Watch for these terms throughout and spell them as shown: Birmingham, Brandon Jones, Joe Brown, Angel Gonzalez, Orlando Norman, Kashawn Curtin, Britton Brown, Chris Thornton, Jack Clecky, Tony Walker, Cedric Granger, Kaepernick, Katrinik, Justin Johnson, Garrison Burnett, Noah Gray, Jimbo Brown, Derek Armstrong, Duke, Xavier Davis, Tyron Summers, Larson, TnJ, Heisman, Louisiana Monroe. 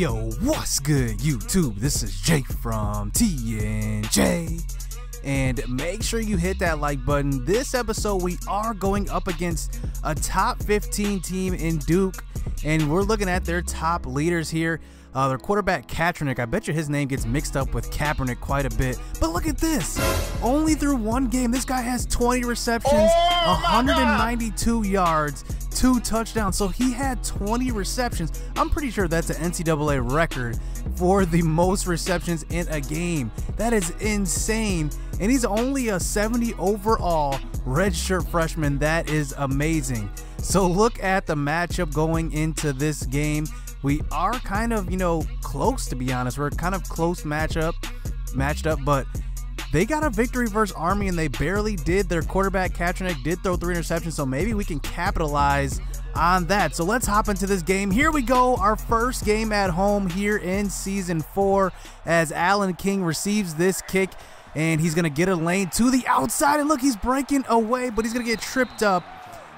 Yo, what's good YouTube? This is Jake from TnJ, and make sure you hit that like button. This episode we are going up against a top 15 team in Duke, and we're looking at their top leaders here. Their quarterback Katrinik, I bet you his name gets mixed up with Kaepernick quite a bit. But look at this. Only through one game, this guy has 20 receptions, 192 yards, 2 touchdowns. So he had 20 receptions. I'm pretty sure that's an NCAA record for the most receptions in a game. That is insane. And he's only a 70 overall redshirt freshman. That is amazing. So look at the matchup going into this game. We are kind of, you know, close, to be honest. We're kind of close matched up, but they got a victory versus Army, and they barely did. Their quarterback, Katrinik, did throw 3 interceptions, so maybe we can capitalize on that. So let's hop into this game. Here we go, our first game at home here in Season 4 as Alan King receives this kick, and he's going to get a lane to the outside. And look, he's breaking away, but he's going to get tripped up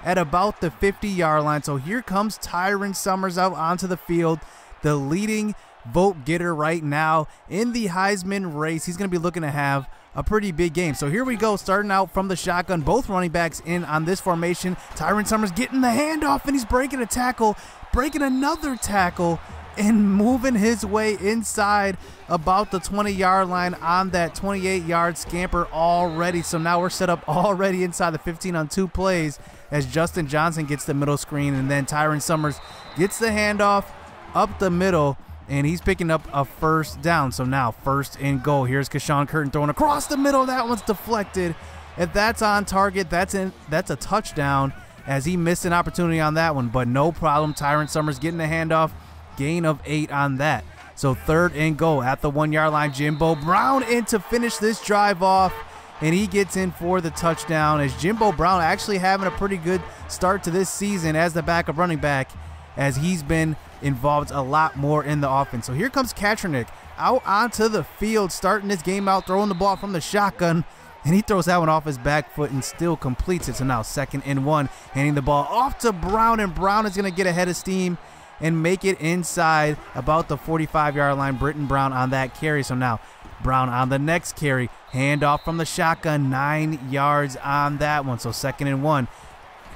at about the 50-yard line. So here comes Tyron Summers out onto the field, the leading vote getter right now in the Heisman race. He's going to be looking to have a pretty big game. So here we go, starting out from the shotgun. Both running backs in on this formation. Tyron Summers getting the handoff, and he's breaking a tackle, breaking another tackle, and moving his way inside about the 20-yard line on that 28-yard scamper already. So now we're set up already inside the 15 on 2 plays as Justin Johnson gets the middle screen, and then Tyron Summers gets the handoff up the middle, and he's picking up a first down. So now first and goal. Here's Kashawn Curtin throwing across the middle. That one's deflected. If that's on target, that's a touchdown, as he missed an opportunity on that one. But no problem, Tyron Summers getting the handoff. Gain of 8 on that. So third and goal at the 1-yard line. Jimbo Brown in to finish this drive off, and he gets in for the touchdown, as Jimbo Brown actually having a pretty good start to this season as the backup running back, as he's been involved a lot more in the offense. So here comes Katrinik out onto the field, starting this game out, throwing the ball from the shotgun, and he throws that one off his back foot and still completes it. So now second and 1, handing the ball off to Brown, and Brown is going to get ahead of steam and make it inside about the 45-yard line. Britton Brown on that carry. So now Brown on the next carry. Handoff from the shotgun, 9 yards on that one. So second and 1.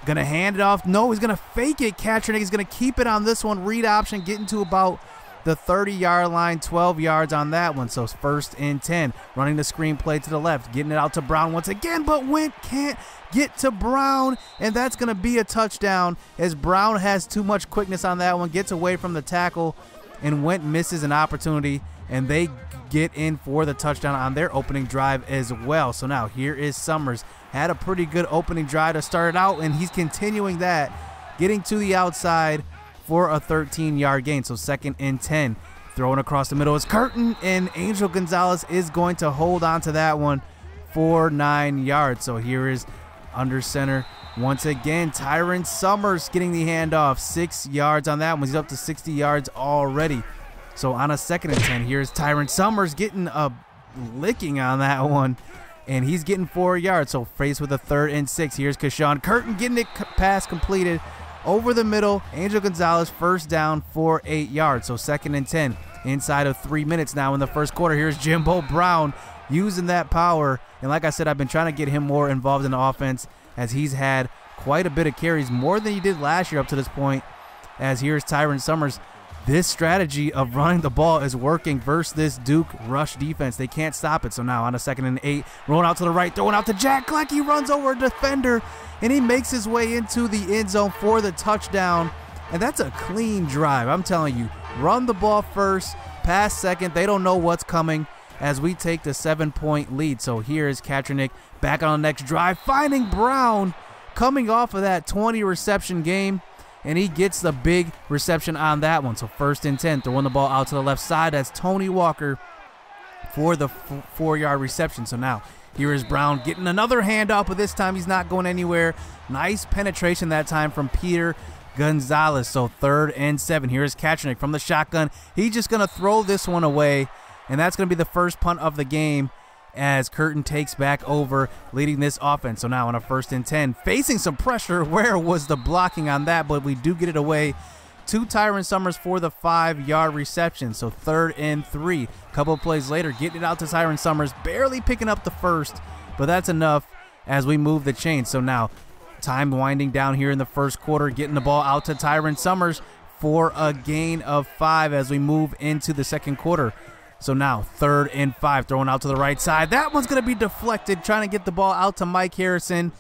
Going to hand it off. No, he's going to fake it. Katrinik is going to keep it on this one. Read option, getting to about the 30-yard line, 12 yards on that one. So first and 10. Running the screen play to the left. Getting it out to Brown once again, but Wendt can't get to Brown, and that's going to be a touchdown, as Brown has too much quickness on that one. Gets away from the tackle, and Wendt misses an opportunity, and they get in for the touchdown on their opening drive as well. So now here is Summers. Had a pretty good opening drive to start it out, and he's continuing that. Getting to the outside for a 13-yard gain. So second and 10. Throwing across the middle is Curtin, and Angel Gonzalez is going to hold on to that one for 9 yards. So here is under center once again. Tyron Summers getting the handoff. 6 yards on that one. He's up to 60 yards already. So on a second and 10, here's Tyron Summers getting a licking on that one, and he's getting 4 yards. So faced with a third and 6. Here's Kashawn Curtin getting it pass completed over the middle. Angel Gonzalez, first down for 8 yards. So second and 10 inside of 3 minutes now in the first quarter. Here's Jimbo Brown using that power. And like I said, I've been trying to get him more involved in the offense, as he's had quite a bit of carries, more than he did last year up to this point. As here's Tyron Summers. This strategy of running the ball is working versus this Duke rush defense. They can't stop it. So now on a second and 8, rolling out to the right, throwing out to Jack Clecky, runs over a defender, and he makes his way into the end zone for the touchdown. And that's a clean drive, I'm telling you. Run the ball first, pass second. They don't know what's coming, as we take the 7-point lead. So here is Katrinik back on the next drive, finding Brown coming off of that 20-reception game, and he gets the big reception on that one. So first and 10, throwing the ball out to the left side. That's Tony Walker for the 4-yard reception. So now here is Brown getting another handoff, but this time he's not going anywhere. Nice penetration that time from Peter Gonzalez. So third and 7. Here is Katrinik from the shotgun. He's just going to throw this one away, and that's going to be the first punt of the game, as Curtin takes back over, leading this offense. So now on a first and 10, facing some pressure. Where was the blocking on that? But we do get it away to Tyron Summers for the 5-yard reception. So 3rd and 3. A couple of plays later, getting it out to Tyron Summers, barely picking up the first, but that's enough as we move the chains. So now time winding down here in the first quarter, getting the ball out to Tyron Summers for a gain of 5 as we move into the second quarter. So now 3rd and 5, throwing out to the right side. That one's going to be deflected, trying to get the ball out to Mike Harrison.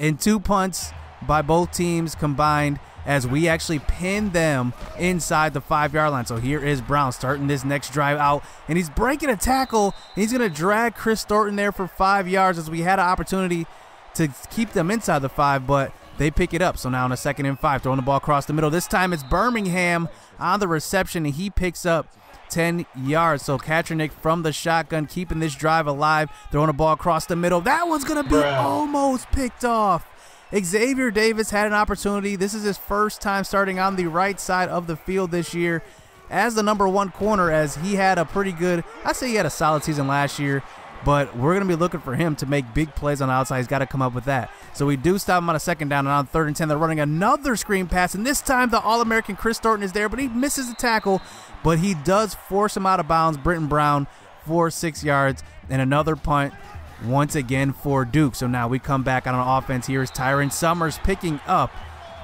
And 2 punts by both teams combined as we actually pin them inside the 5-yard line. So here is Brown starting this next drive out, and he's breaking a tackle. And he's going to drag Chris Thornton there for 5 yards as we had an opportunity to keep them inside the 5, but they pick it up. So now on a 2nd and 5, throwing the ball across the middle. This time it's Birmingham on the reception, and he picks up 10 yards. So Katrinik from the shotgun, keeping this drive alive, throwing a ball across the middle. That one's going to be almost picked off. Xavier Davis had an opportunity. This is his first time starting on the right side of the field this year as the number 1 corner, as he had a pretty good, I say he had a solid season last year, but we're going to be looking for him to make big plays on the outside. He's got to come up with that. So we do stop him on a 2nd down, and on 3rd and 10, they're running another screen pass, and this time the All-American Chris Thornton is there, but he misses the tackle, but he does force him out of bounds. Britton Brown for 6 yards, and another punt once again for Duke. So now we come back on an offense. Here is Tyron Summers picking up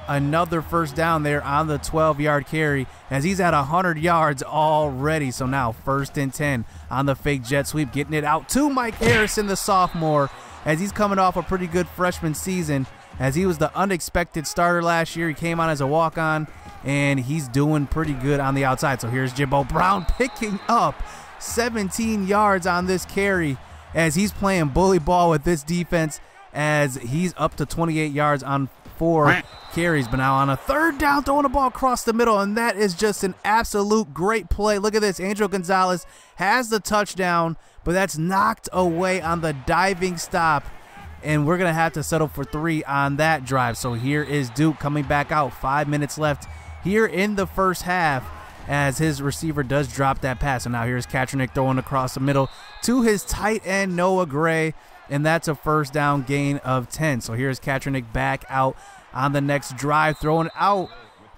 another 1st down there on the 12-yard carry, as he's at 100 yards already. So now 1st and 10 on the fake jet sweep, getting it out to Mike Harrison, the sophomore, as he's coming off a pretty good freshman season, as he was the unexpected starter last year. He came on as a walk-on, and he's doing pretty good on the outside. So here's Jimbo Brown picking up 17 yards on this carry, as he's playing bully ball with this defense, as he's up to 28 yards on 4 carries. But now on a 3rd down, throwing the ball across the middle, and that is just an absolute great play. Look at this. Angel Gonzalez has the touchdown, but that's knocked away on the diving stop, and we're going to have to settle for 3 on that drive. So here is Duke coming back out. 5 minutes left here in the first half, as his receiver does drop that pass. And now here's Katrinik throwing across the middle to his tight end, Noah Gray, and that's a 1st down gain of 10. So here's Katrinik back out on the next drive, throwing out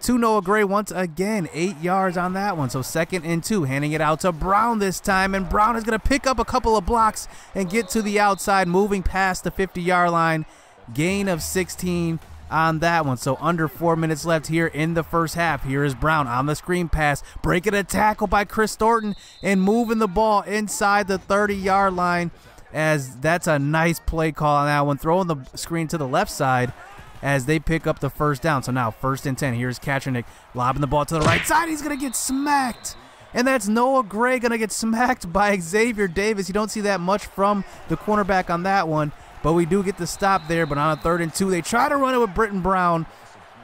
to Noah Gray once again. 8 yards on that one. So 2nd and 2, handing it out to Brown this time, and Brown is going to pick up a couple of blocks and get to the outside, moving past the 50-yard line. Gain of 16 on that one. So under 4 minutes left here in the first half. Here is Brown on the screen pass, breaking a tackle by Chris Thornton and moving the ball inside the 30-yard line, as that's a nice play call on that one, throwing the screen to the left side as they pick up the 1st down. So now 1st and 10. Here's Katrinik lobbing the ball to the right side. He's going to get smacked, and that's Noah Gray going to get smacked by Xavier Davis. You don't see that much from the cornerback on that one, but we do get the stop there. But on a 3rd and 2, they try to run it with Britton Brown,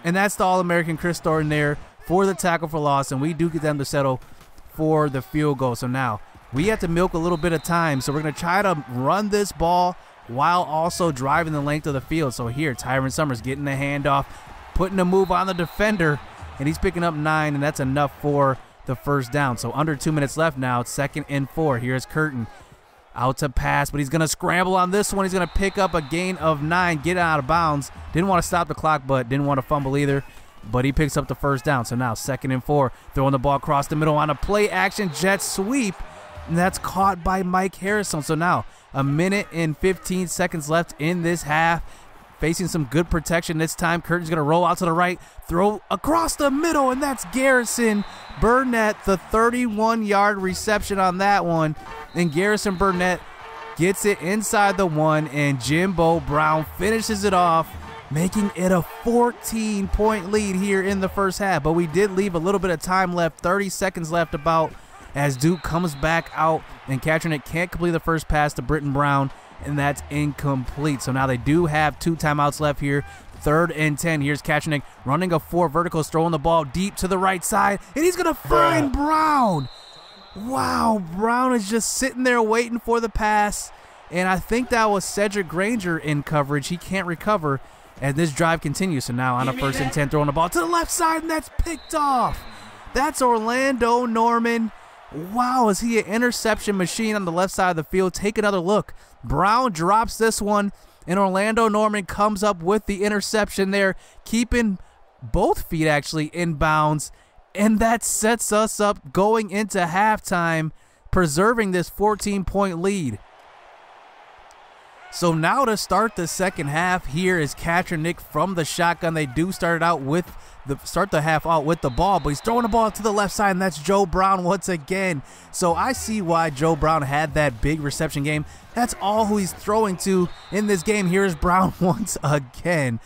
and that's the All-American Chris Thornton there for the tackle for loss, and we do get them to settle for the field goal. So now we have to milk a little bit of time, so we're going to try to run this ball while also driving the length of the field. So here, Tyron Summers getting the handoff, putting a move on the defender, and he's picking up 9, and that's enough for the 1st down. So under 2 minutes left now, 2nd and 4. Here's Curtin out to pass, but he's going to scramble on this one. He's going to pick up a gain of 9, get out of bounds. Didn't want to stop the clock, but didn't want to fumble either, but he picks up the 1st down. So now 2nd and 4, throwing the ball across the middle on a play action jet sweep, and that's caught by Mike Harrison. So now a minute and 15 seconds left in this half, facing some good protection this time. Curtin's going to roll out to the right, throw across the middle, and that's Garrison Burnett, the 31-yard reception on that one. And Garrison Burnett gets it inside the 1, and Jimbo Brown finishes it off, making it a 14-point lead here in the first half. But we did leave a little bit of time left, 30 seconds left about, as Duke comes back out, and Katrinik can't complete the first pass to Britton Brown, and that's incomplete. So now they do have 2 timeouts left here. 3rd and 10. Here's Katrinik running a 4 verticals, throwing the ball deep to the right side, and he's going to find Brown. Wow, Brown is just sitting there waiting for the pass, and I think that was Cedric Granger in coverage. He can't recover, and this drive continues. So now on a 1st and 10, throwing the ball to the left side, and that's picked off. That's Orlando Norman. Wow, is he an interception machine on the left side of the field? Take another look. Brown drops this one, and Orlando Norman comes up with the interception there, keeping both feet actually inbounds, and that sets us up going into halftime, preserving this 14-point lead. So now to start the second half, here is Katrinik from the shotgun. They do start the half out with the ball, but he's throwing the ball to the left side, and that's Joe Brown once again. So I see why Joe Brown had that big reception game. That's all who he's throwing to in this game. Here's Brown once again.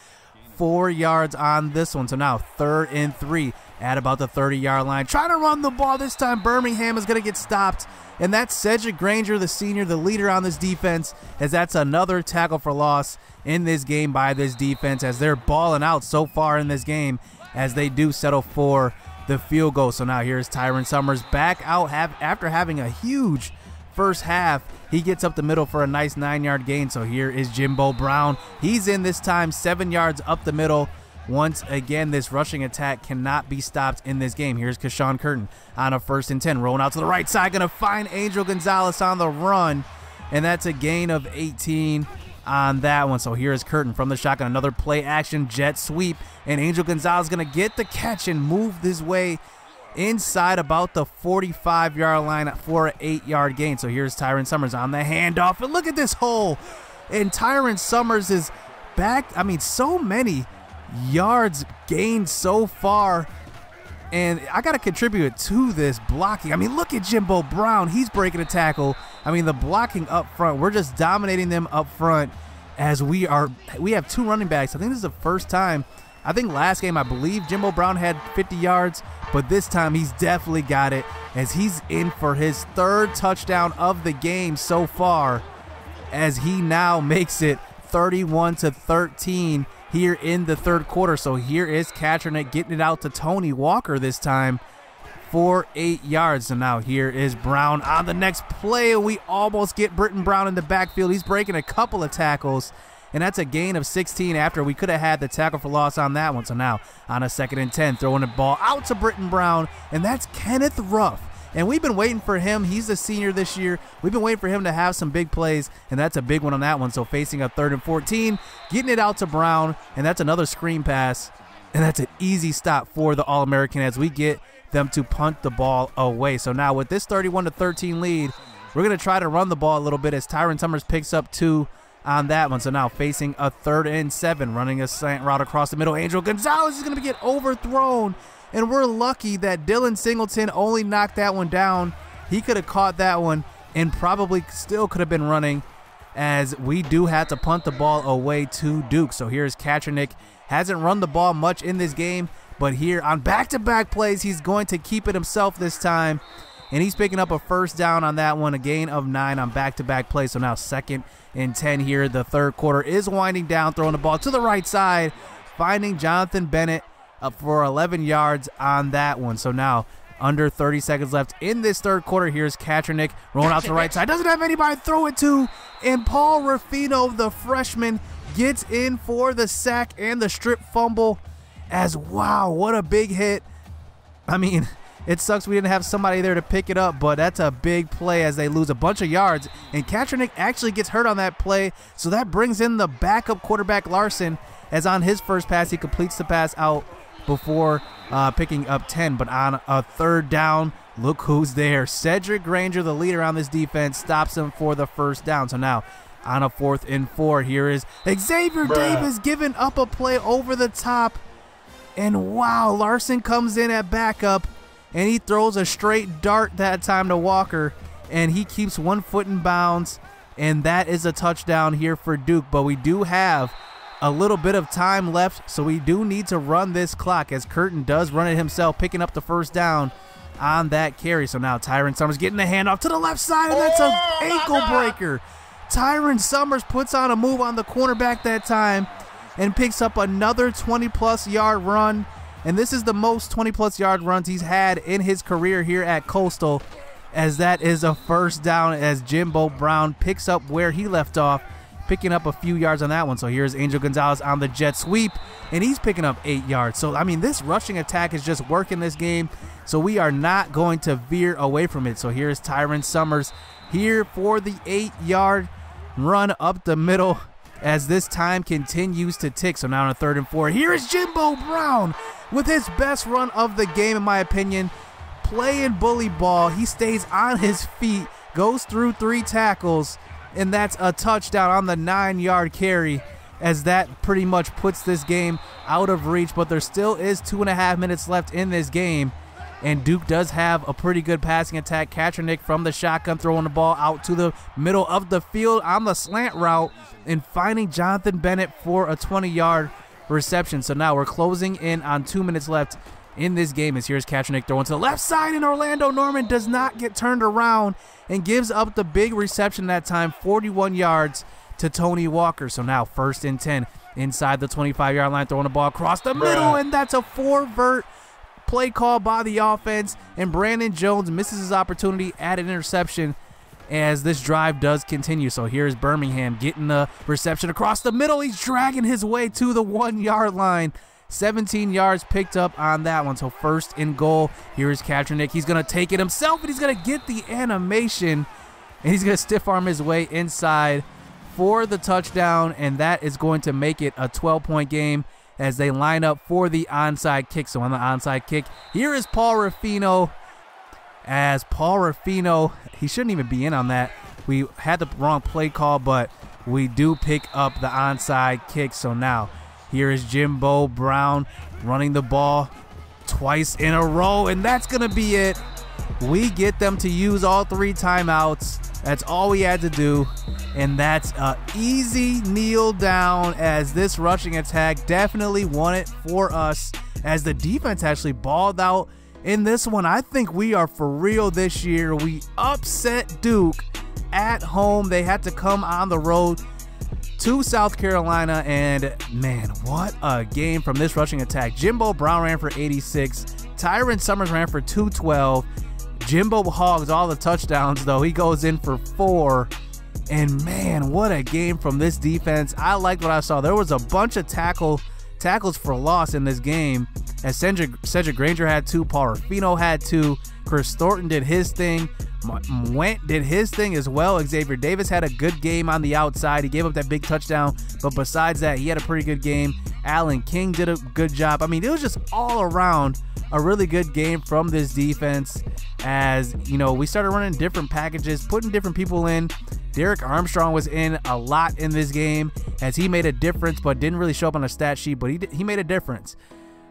4 yards on this one. So now 3rd and 3 at about the 30-yard line. Trying to run the ball this time. Birmingham is going to get stopped. And that's Cedric Granger, the senior, the leader on this defense, as that's another tackle for loss in this game by this defense, as they're balling out so far in this game as they do settle for the field goal. So now here's Tyron Summers back out after having a huge first half. He gets up the middle for a nice 9-yard gain. So here is Jimbo Brown. He's in this time, 7 yards up the middle. Once again, this rushing attack cannot be stopped in this game. Here's Kashawn Curtin on a 1st and 10, rolling out to the right side, going to find Angel Gonzalez on the run, and that's a gain of 18 on that one. So here is Curtin from the shotgun, another play action jet sweep, and Angel Gonzalez going to get the catch and move this way inside about the 45-yard line for an 8-yard gain. So here's Tyron Summers on the handoff, and look at this hole, and Tyron Summers is back. I mean, so many yards gained so far, and I gotta contribute to this blocking. I mean, look at Jimbo Brown, he's breaking a tackle. I mean, the blocking up front, we're just dominating them up front, as we have two running backs. I think this is the first time. I think last game, I believe Jimbo Brown had 50 yards, but this time he's definitely got it, as he's in for his 3rd touchdown of the game so far, as he now makes it 31-13 here in the 3rd quarter. So here is Katrinik getting it out to Tony Walker this time for 8 yards. And now here is Brown on the next play. We almost get Britton Brown in the backfield. He's breaking a couple of tackles, and that's a gain of 16 after we could have had the tackle for loss on that one. So now on a 2nd and 10, throwing the ball out to Britton Brown, and that's Kenneth Ruff. And we've been waiting for him. He's a senior this year. We've been waiting for him to have some big plays, and that's a big one on that one. So facing a 3rd and 14, getting it out to Brown, and that's another screen pass, and that's an easy stop for the All-American as we get them to punt the ball away. So now with this 31-13 lead, we're going to try to run the ball a little bit, as Tyron Summers picks up 2 on that one. So now facing a 3rd and 7, running a slant route across the middle. Angel Gonzalez is going to get overthrown, and we're lucky that Dylan Singleton only knocked that one down. He could have caught that one and probably still could have been running, as we do have to punt the ball away to Duke. So here's Katrinik. Hasn't run the ball much in this game, but here on back-to-back plays, he's going to keep it himself this time, and he's picking up a 1st down on that one, a gain of 9 on back-to-back plays. So now 2nd and 10 here. The 3rd quarter is winding down, throwing the ball to the right side, finding Jonathan Bennett up for 11 yards on that one. So now under 30 seconds left in this 3rd quarter. Here's Katrinik rolling out to the right side. Doesn't have anybody to throw it to, and Paul Ruffino, the freshman, gets in for the sack and the strip fumble, as wow, what a big hit. I mean, it sucks we didn't have somebody there to pick it up, but that's a big play as they lose a bunch of yards, and Katrinik actually gets hurt on that play. So that brings in the backup quarterback, Larson, as on his 1st pass, he completes the pass out before picking up 10. But on a 3rd down, look who's there. Cedric Granger, the leader on this defense, stops him for the 1st down. So now on a 4th and 4, here is Xavier Davis giving up a play over the top, and wow, Larson comes in at backup, and he throws a straight dart that time to Walker, and he keeps one foot in bounds, and that is a touchdown here for Duke. But we do have a little bit of time left, so we do need to run this clock, as Curtin does run it himself, picking up the 1st down on that carry. So now Tyron Summers getting the handoff to the left side, and that's an ankle breaker. Tyron Summers puts on a move on the cornerback that time and picks up another 20-plus yard run, and this is the most 20-plus yard runs he's had in his career here at Coastal, as that is a 1st down as Jimbo Brown picks up where he left off, picking up a few yards on that one. So here's Angel Gonzalez on the jet sweep, and he's picking up 8 yards. So, I mean, this rushing attack is just working this game, so we are not going to veer away from it. So here's Tyron Summers here for the 8-yard run up the middle, as this time continues to tick. So now on a 3rd and 4, here is Jimbo Brown with his best run of the game, in my opinion. Playing bully ball, he stays on his feet, goes through 3 tackles, and that's a touchdown on the 9-yard carry, as that pretty much puts this game out of reach. But there still is 2.5 minutes left in this game, and Duke does have a pretty good passing attack. Katrinik from the shotgun throwing the ball out to the middle of the field on the slant route and finding Jonathan Bennett for a 20-yard reception. So now we're closing in on 2 minutes left in this game, as here's Katrinik throwing to the left side, and Orlando Norman does not get turned around and gives up the big reception that time, 41 yards to Tony Walker. So now 1st and 10 inside the 25-yard line, throwing the ball across the middle, and that's a 4-vert play call by the offense, and Brandon Jones misses his opportunity at an interception as this drive does continue. So here's Birmingham getting the reception across the middle. He's dragging his way to the 1-yard line. 17 yards picked up on that one. So 1st and goal. Here's Katrinik. He's going to take it himself, and he's going to get the animation, and he's going to stiff arm his way inside for the touchdown, and that is going to make it a 12-point game as they line up for the onside kick. So on the onside kick, here is Paul Ruffino. As Paul Ruffino, he shouldn't even be in on that. We had the wrong play call, but we do pick up the onside kick. So now here is Jimbo Brown running the ball twice in a row, and that's going to be it. We get them to use all 3 timeouts. That's all we had to do, and that's an easy kneel down, as this rushing attack definitely won it for us, as the defense actually balled out in this one. I think we are for real this year. We upset Duke at home. They had to come on the road to South Carolina, and man, what a game from this rushing attack. Jimbo Brown ran for 86. Tyron Summers ran for 212. Jimbo hogs all the touchdowns, though. He goes in for 4. And man, what a game from this defense. I liked what I saw. There was a bunch of tackles for loss in this game, as Cedric Granger had 2, Paul Ruffino had 2, Chris Thornton did his thing, Wendt did his thing as well. Xavier Davis had a good game on the outside. He gave up that big touchdown, but besides that, he had a pretty good game. Alan King did a good job. I mean, it was just all around a really good game from this defense, as you know, we started running different packages, putting different people in. Derek Armstrong was in a lot in this game, as he made a difference but didn't really show up on a stat sheet, but he made a difference.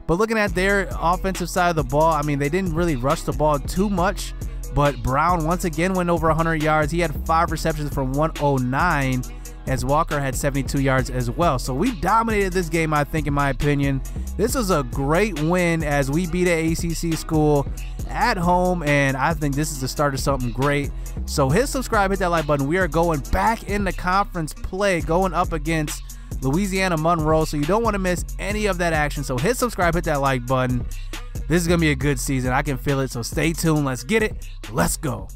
But looking at their offensive side of the ball, I mean, they didn't really rush the ball too much, but Brown once again went over 100 yards. He had 5 receptions for 109, as Walker had 72 yards as well. So we dominated this game, I think, in my opinion. This was a great win, as we beat an ACC school at home, and I think this is the start of something great. So hit subscribe, hit that like button. We are going back in the conference play, going up against Louisiana Monroe, so you don't want to miss any of that action. So hit subscribe, hit that like button. This is going to be a good season. I can feel it, so stay tuned. Let's get it. Let's go.